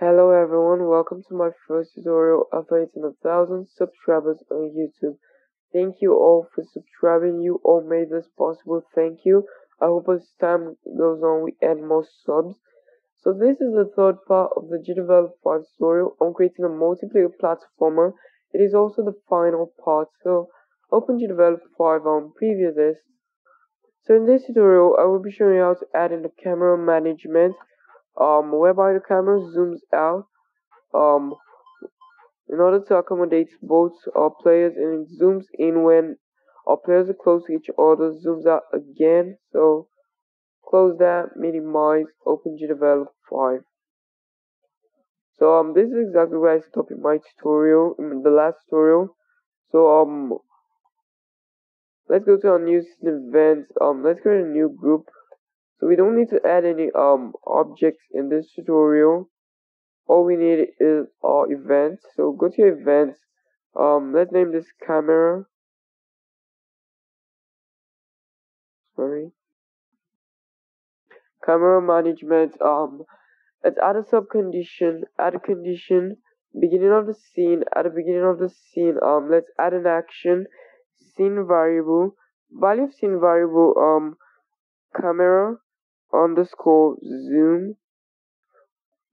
Hello everyone, welcome to my first tutorial after hitting 1,000 subscribers on YouTube. Thank you all for subscribing, you all made this possible, thank you. I hope as time goes on we add more subs. So this is the third part of the GDevelop 5 tutorial on creating a multiplayer platformer. It is also the final part, so open GDevelop 5 on preview this. So in this tutorial I will be showing you how to add in the camera management, whereby the camera zooms out in order to accommodate both our players, and it zooms in when our players are close to each other, zooms out again. So close that, minimize, open GDevelop 5. So this is exactly where I stopped in my tutorial, in the last tutorial. So let's go to our new events. Let's create a new group. So we don't need to add any objects in this tutorial. All we need is our events. So go to your events. Let's name this camera. Camera management. Let's add a subcondition. Add a condition. Beginning of the scene. At the beginning of the scene. Let's add an action. Scene variable. Value of scene variable. Camera. Underscore zoom.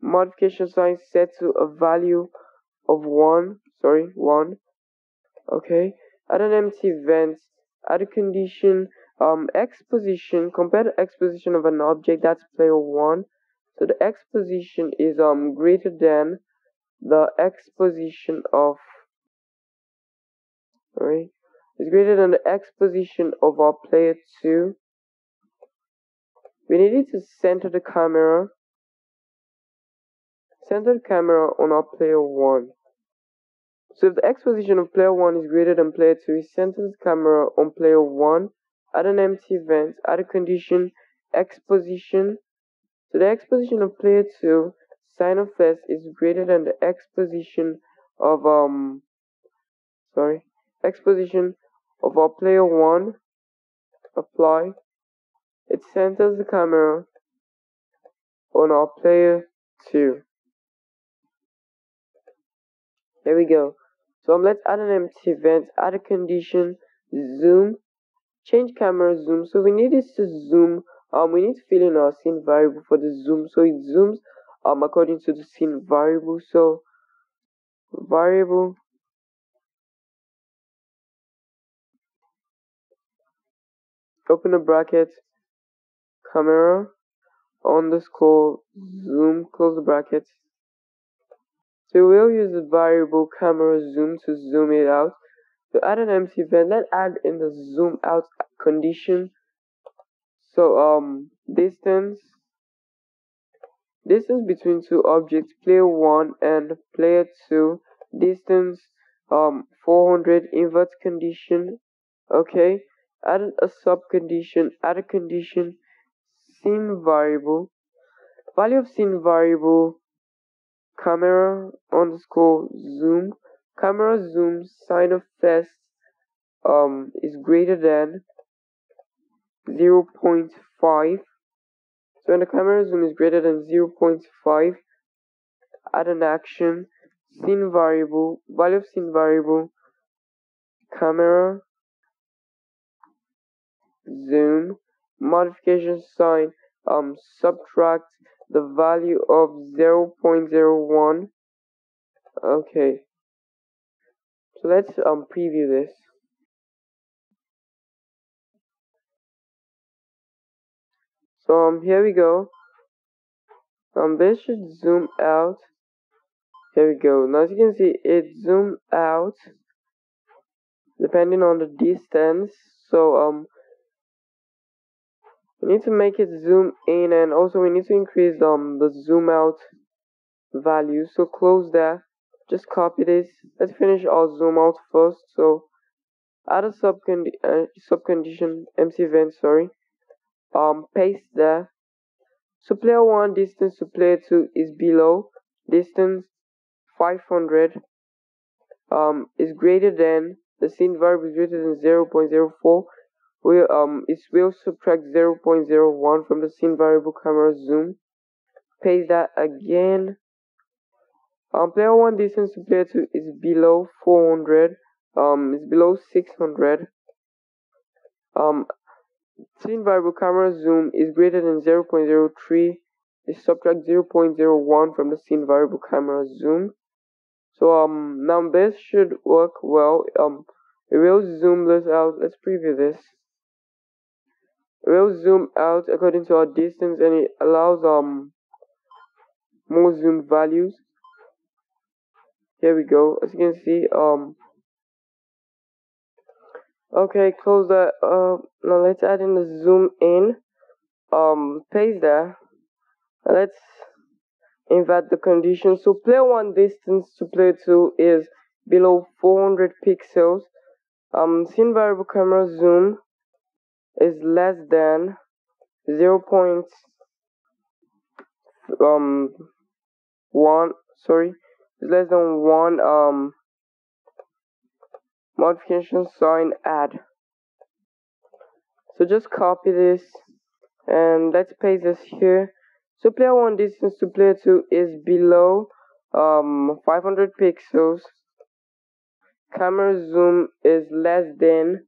Modification sign set to a value of 1. Okay, add an empty event, add a condition, x position. Compare the x position of an object, that's player 1. So the x position is greater than the x position of it's greater than the x position of our player 2. We needed to center the camera. Center the camera on our player 1. So if the X position of player 1 is greater than player 2, we center the camera on player 1. Add an empty event, add a condition, X position. So the X position of player 2, sin of S, is greater than the X position of X position of our player 1. Apply. It centers the camera on our player 2. There we go. So let's add an empty event, add a condition, zoom, change camera zoom. So we need this to zoom. We need to fill in our scene variable for the zoom, so it zooms according to the scene variable. So variable open a bracket camera underscore zoom close the bracket. So we'll use the variable camera zoom to zoom it out. So add an empty event. Let's add in the zoom out condition. So distance between two objects, player 1 and player 2. Distance 400, invert condition. Okay. Add a subcondition. Add a condition. Scene variable. Value of scene variable. Camera underscore zoom. Camera zoom sign of test is greater than 0.5. So when the camera zoom is greater than 0.5, add an action, scene variable, value of scene variable, camera zoom, modification sign, subtract the value of 0.01. Okay, so let's preview this. So here we go. This should zoom out. Here we go. Now as you can see, it zoomed out depending on the distance. So we need to make it zoom in, and also we need to increase the zoom out value. So close that, just copy this. Let's finish our zoom out first. So add a subcondition, empty event, paste that. So player 1 distance to player 2 is below, distance 500 is greater than, the scene variable is greater than 0.04. It will subtract 0.01 from the scene variable camera zoom. Paste that again. Player one distance to player two is below 400. It's below 600. Scene variable camera zoom is greater than 0.03. Is subtract 0.01 from the scene variable camera zoom. So now this should work well. It will zoom this out. Let's preview this. It will zoom out according to our distance, and it allows more zoom values. Here we go. As you can see, okay, close that. Now let's add in the zoom in. Paste that. Let's invert the condition. So player one distance to player two is below 400 pixels. Scene variable camera zoom is less than 0.1. Sorry. It's less than 1. Modification sign add. So just copy this and let's paste this here. So player one distance to player two is below 500 pixels. Camera zoom is less than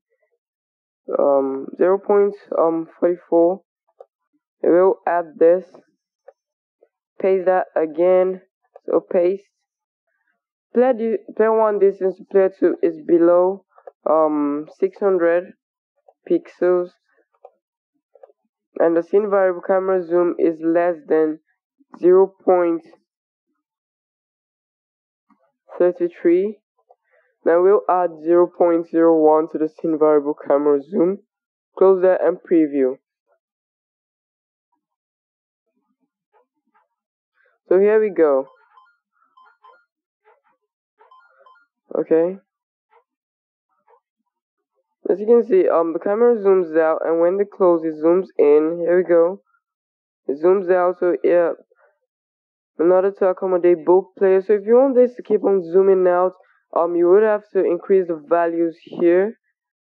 0.44. We will add this. Paste that again. So paste. Player one distance to player two is below 600 pixels, and the scene variable camera zoom is less than 0.33. Now we'll add 0.01 to the scene variable camera zoom. Close that and preview. So here we go. Okay, as you can see, the camera zooms out, and when they close, it zooms in. Here we go. It zooms out, so yeah, in order to accommodate both players. So if you want this to keep on zooming out, you would have to increase the values here.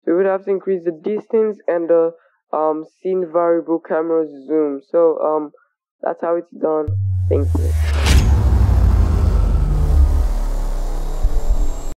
So you would have to increase the distance and the scene variable camera zoom. So that's how it's done. Thank you.